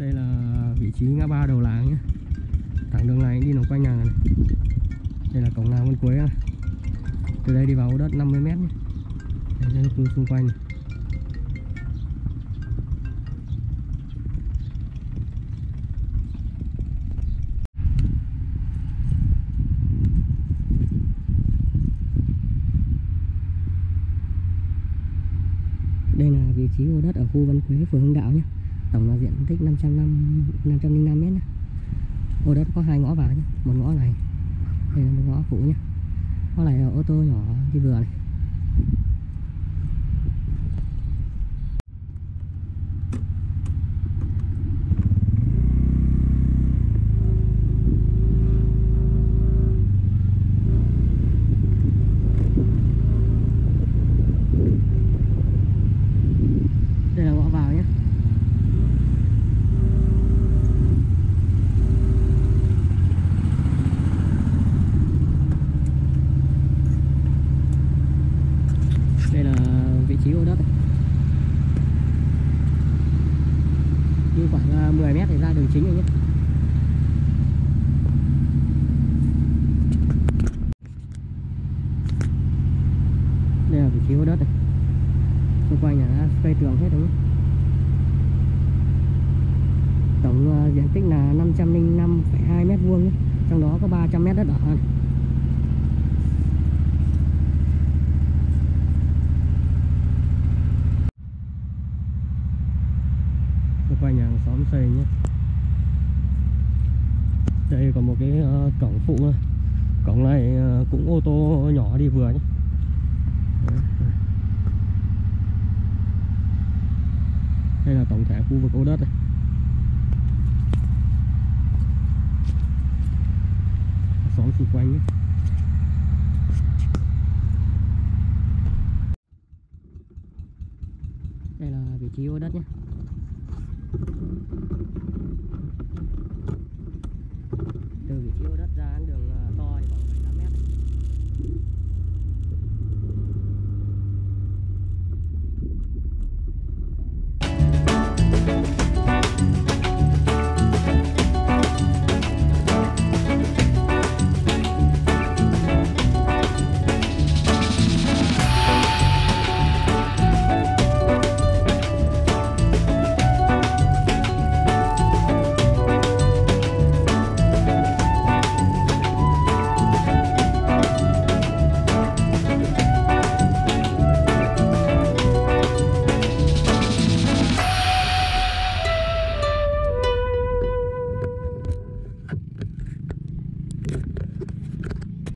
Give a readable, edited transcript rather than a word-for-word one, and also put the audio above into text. Đây là vị trí ngã ba đầu làng nhé. Thẳng đường này đi nó quanh nhà này. Đây là cổng làng Vân Quế này. Từ đây đi vào đất 50 m nhé. Đây là xung quanh này. Đây là vị trí lô đất ở khu Vân Quế, phường Hưng Đạo nhé. Tổng là diện tích 505 m nhé. Lô đất có hai ngõ vào nhé. Một ngõ này, đây là một ngõ phụ nhé. Ngõ này là ô tô nhỏ đi vừa này. Khoảng 10 mét thì ra đường chính rồi nhé. Đây là vị trí hố đất này. Xung quanh là cây tường hết đúng không? Tổng diện tích là 505,2 m2 nhé. Trong đó có 300 m đất đỏ này. Qua nhà hàng xóm xây nhé. Đây còn một cái cổng phụ này. Cổng này cũng ô tô nhỏ đi vừa nhé. Đây là tổng thể khu vực ô đất này. Xóm xung quanh nhé. Đây là vị trí ô đất nhé. Từ vị trí ô đất ra đến đường